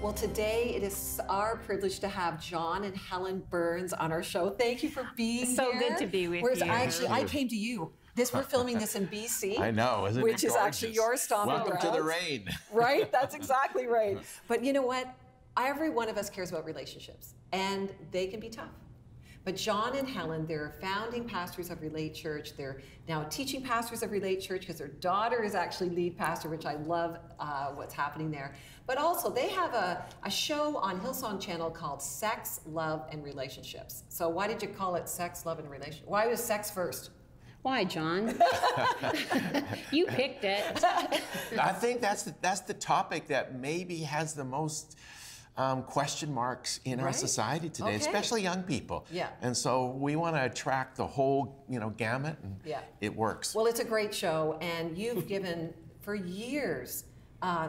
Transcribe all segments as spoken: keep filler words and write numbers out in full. Well, today it is our privilege to have John and Helen Burns on our show. Thank you for being so here. So good to be with Whereas you. Whereas I actually, I came to you. This, we're filming this in B C. I know, isn't it gorgeous? Which is actually your stomping grounds. Welcome to the rain. Right, that's exactly right. But you know what? Every one of us cares about relationships, and they can be tough. But John and Helen, they're founding pastors of Relate Church. They're now teaching pastors of Relate Church because their daughter is actually lead pastor, which I love uh, what's happening there. But also, they have a, a show on Hillsong Channel called Sex, Love and Relationships. So why did you call it Sex, Love and Relationships? Why was sex first? Why, John? You picked it. I think that's the, that's the topic that maybe has the most um, question marks in right? our society today, okay. especially young people. Yeah. And so we want to attract the whole, you know, gamut, and yeah. it works. Well, it's a great show, and you've given for years. Uh,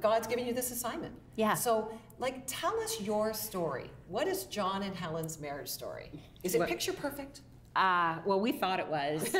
God's given you this assignment. Yeah. So, like, tell us your story. What is John and Helen's marriage story? Is it what? Picture perfect? Uh, well, we thought it was.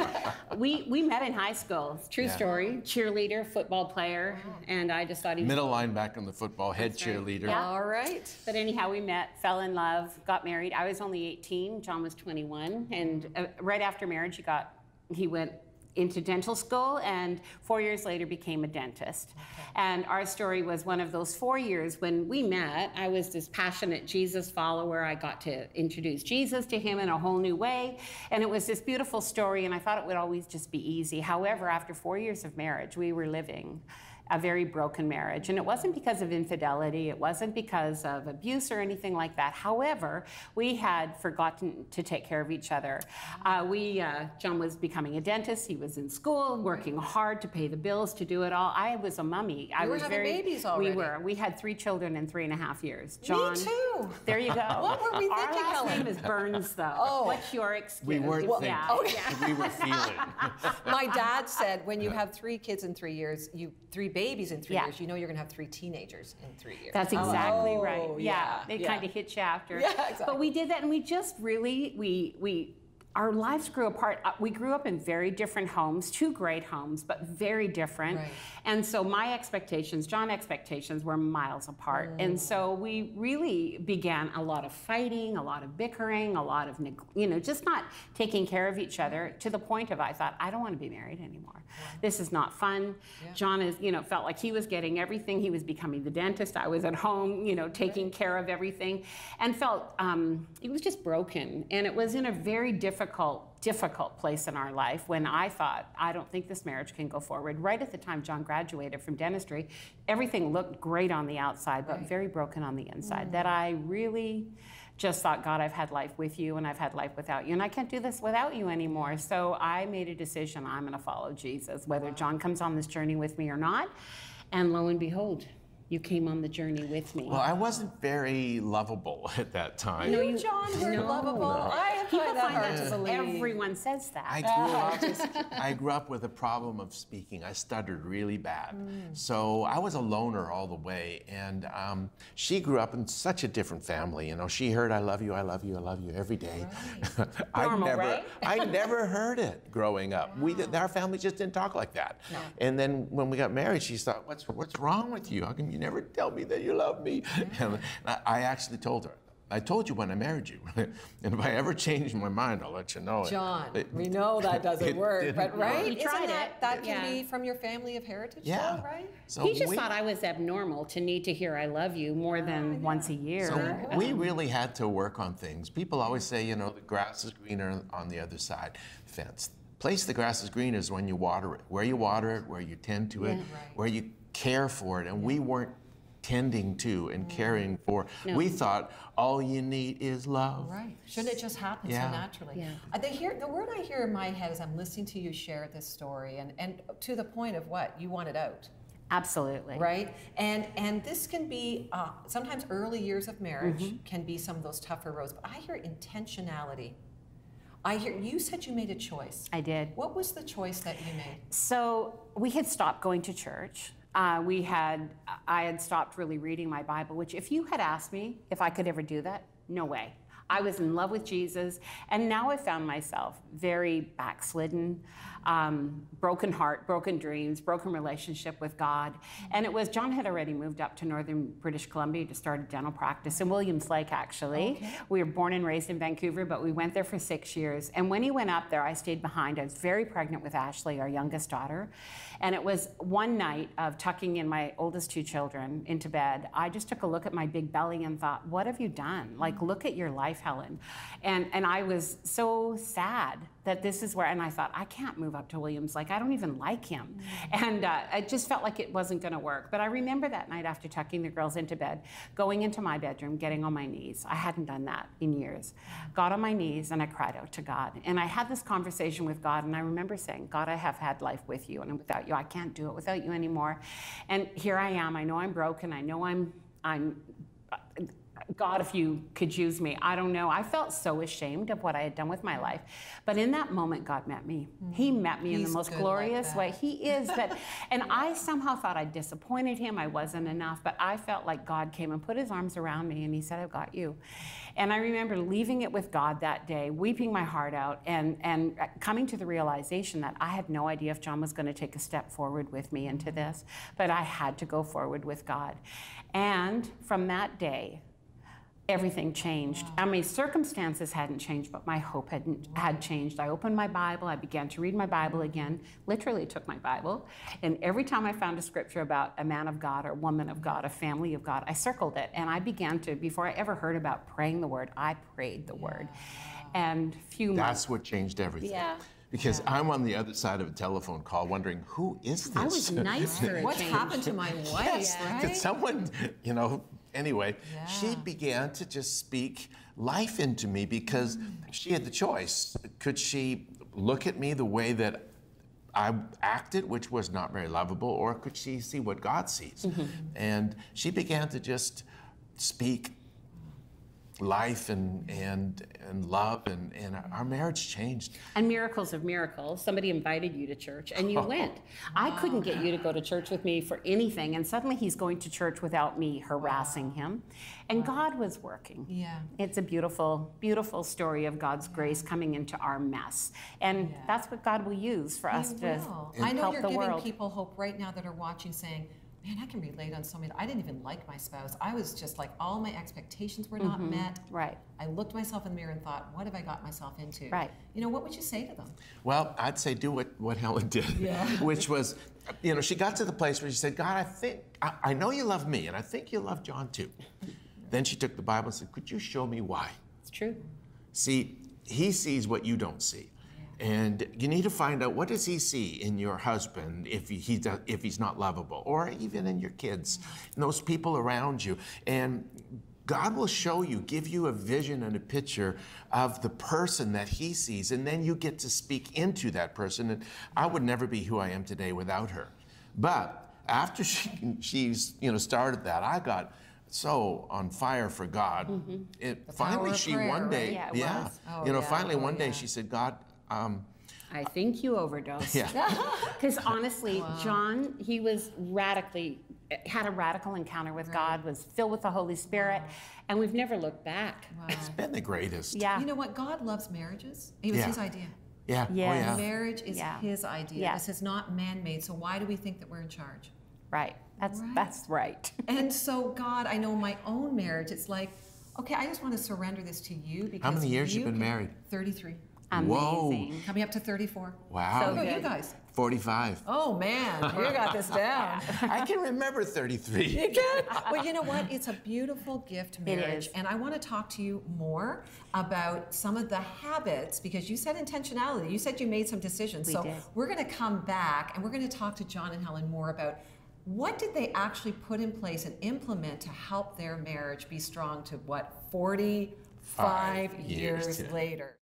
we we met in high school. True yeah. story. Cheerleader, football player, wow. and I just thought he was middle linebacker on the football, head That's cheerleader. Right. Yeah. All right. But anyhow, we met, fell in love, got married. I was only eighteen. John was twenty-one, and uh, right after marriage, he got he went into dental school, and four years later became a dentist. Okay. And our story was one of those four years when we met. I was this passionate Jesus follower. I got to introduce Jesus to him in a whole new way. And it was this beautiful story, and I thought it would always just be easy. However, after four years of marriage, we were living a very broken marriage. And it wasn't because of infidelity. It wasn't because of abuse or anything like that. However, we had forgotten to take care of each other. Uh, we, uh, John was becoming a dentist. He was in school, working hard to pay the bills, to do it all. I was a mummy. I was very, babies already. We were. We had three children in three and a half years. John, me too. There you go. What were we thinking, Helen? Our last name is Burns, though. Oh. What's your excuse? We weren't well, thinking. Oh, yeah. We were feeling. My dad said, when you have three kids in three years, you three babies in three yeah. years, you know you're gonna have three teenagers in three years. That's exactly oh, right. Yeah, yeah. it yeah. kind of hits you after. Yeah, exactly. But we did that, and we just really, we, we, our lives grew apart. We grew up in very different homes, two great homes, but very different. Right. And so my expectations, John's expectations, were miles apart. Mm. And so we really began a lot of fighting, a lot of bickering, a lot of, you know, just not taking care of each other, to the point of I thought, I don't want to be married anymore. Yeah. This is not fun. Yeah. John is, you know, felt like he was getting everything. He was becoming the dentist. I was at home, you know, taking right. care of everything, and felt um, it was just broken. And it was in a very difficult Difficult, difficult place in our life, when I thought, I don't think this marriage can go forward. Right at the time John graduated from dentistry, everything looked great on the outside, but right. very broken on the inside. Mm. That I really just thought, God, I've had life with you, and I've had life without you, and I can't do this without you anymore. So I made a decision, I'm going to follow Jesus, whether wow. John comes on this journey with me or not. And lo and behold, you came on the journey with me. Well, I wasn't very lovable at that time. No, you, John, weren't no. lovable. No. I People find that hard to believe. Everyone says that. I grew, up, I grew up with a problem of speaking. I stuttered really bad. Mm. So I was a loner all the way. And um, she grew up in such a different family. You know, she heard, I love you, I love you, I love you every day. Right. I Normal, never, right? I never heard it growing up. Wow. We, our family just didn't talk like that. No. And then when we got married, she thought, what's, what's wrong with you? How can you You never tell me that you love me. Yeah. And I, I actually told her, I told you when I married you. And if I ever change my mind, I'll let you know. John, it, it, we know that doesn't it, work, it but right? He tried that, it. That can yeah. be from your family of heritage, yeah. though, right? So he just we, thought I was abnormal to need to hear I love you more than yeah. once a year. So um, we really had to work on things. People always say, you know, the grass is greener on the other side of the fence. Place the grass is greener is when you water it. Where you water it, where you tend to yeah. it, right. where you care for it, and we weren't tending to and caring for. No. We thought all you need is love. Right? Shouldn't it just happen yeah. so naturally? Yeah. Uh, the, hear, the word I hear in my head as I'm listening to you share this story, and and to the point of what you wanted out. Absolutely. Right? And and this can be uh, sometimes early years of marriage mm-hmm. can be some of those tougher roads. But I hear intentionality. I hear you said you made a choice. I did. What was the choice that you made? So we had stopped going to church. Uh, we had, I had stopped really reading my Bible, which if you had asked me if I could ever do that, no way. I was in love with Jesus, and now I found myself very backslidden, um, broken heart, broken dreams, broken relationship with God. And it was, John had already moved up to Northern British Columbia to start a dental practice in Williams Lake, actually. Okay. We were born and raised in Vancouver, but we went there for six years. And when he went up there, I stayed behind. I was very pregnant with Ashley, our youngest daughter. And it was one night of tucking in my oldest two children into bed. I just took a look at my big belly and thought, what have you done? Like, look at your life, Helen. And, and I was so sad that this is where, and I thought, I can't move up to Williams. Like, I don't even like him. And uh, it just felt like it wasn't gonna work. But I remember that night after tucking the girls into bed, going into my bedroom, getting on my knees. I hadn't done that in years. Got on my knees and I cried out to God. And I had this conversation with God, and I remember saying, God, I have had life with you, and without you, I can't do it without you anymore. And here I am, I know I'm broken, I know I'm, I'm, God, if you could use me, I don't know. I felt so ashamed of what I had done with my life. But in that moment, God met me. Mm. He met me He's in the most glorious like way. He is. But, and yeah. I somehow thought I disappointed him. I wasn't enough. But I felt like God came and put his arms around me, and he said, I've got you. And I remember leaving it with God that day, weeping my heart out, and, and coming to the realization that I had no idea if John was going to take a step forward with me into this. But I had to go forward with God. And from that day, everything changed. Wow. I mean, circumstances hadn't changed, but my hope hadn't, had changed. I opened my Bible, I began to read my Bible again, literally took my Bible, and every time I found a scripture about a man of God or woman of God, a family of God, I circled it, and I began to, before I ever heard about praying the Word, I prayed the Word. And few months. That's what changed everything. Yeah. Because yeah. I'm on the other side of a telephone call wondering, who is this? I was nice for a change. What's happened to my wife? Yes, yeah, right? Could someone, you know, anyway, yeah. she began to just speak life into me because she had the choice. Could she look at me the way that I acted, which was not very lovable, or could she see what God sees? Mm-hmm. And she began to just speak life and and and love, and and our marriage changed. And miracles of miracles, somebody invited you to church and you oh. went. I couldn't get you to go to church with me for anything, and suddenly he's going to church without me harassing wow. him, and wow. God was working. Yeah, it's a beautiful, beautiful story of God's yeah. grace coming into our mess, and yeah. that's what God will use for he us will. to help the world. I know you're giving world. people hope right now that are watching, saying, man, I can relate on so many. I didn't even like my spouse. I was just like, all my expectations were not mm-hmm. met. Right. I looked myself in the mirror and thought, what have I got myself into? Right. You know, what would you say to them? Well, I'd say do what, what Helen did, yeah. which was, you know, she got to the place where she said, God, I think, I, I know you love me, and I think you love John too. Then she took the Bible and said, could you show me why? It's true. See, he sees what you don't see. And you need to find out, what does he see in your husband if he, he does, if he's not lovable, or even in your kids and those people around you? And God will show you, give you a vision and a picture of the person that he sees, and then you get to speak into that person. And I would never be who I am today without her. But after she she's you know started that, I got so on fire for God. Mm-hmm. It, finally, she prayer, one day, right? yeah, yeah oh, you know, yeah. finally oh, one day yeah. she said, God. Um, I think you overdosed. Because yeah. honestly, wow. John, he was radically, had a radical encounter with right. God, was filled with the Holy Spirit, wow. and we've never looked back. Wow. It's been the greatest. Yeah. You know what? God loves marriages. It was yeah. his idea. Yeah. Yes. Oh, yeah. Marriage is yeah. his idea. Yeah. This is not man-made, so why do we think that we're in charge? Right. That's right. That's right. And so, God, I know my own marriage, it's like, okay, I just want to surrender this to you. Because how many years you you've been married? thirty-three. Amazing. Whoa. Coming up to thirty-four. Wow. So good. You guys? forty-five. Oh, man. You got this down. I can remember thirty-three. You can? Well, you know what? It's a beautiful gift, marriage. And I want to talk to you more about some of the habits, because you said intentionality. You said you made some decisions. We so did. We're going to come back, and we're going to talk to John and Helen more about what did they actually put in place and implement to help their marriage be strong to, what, forty-five Five years, years later.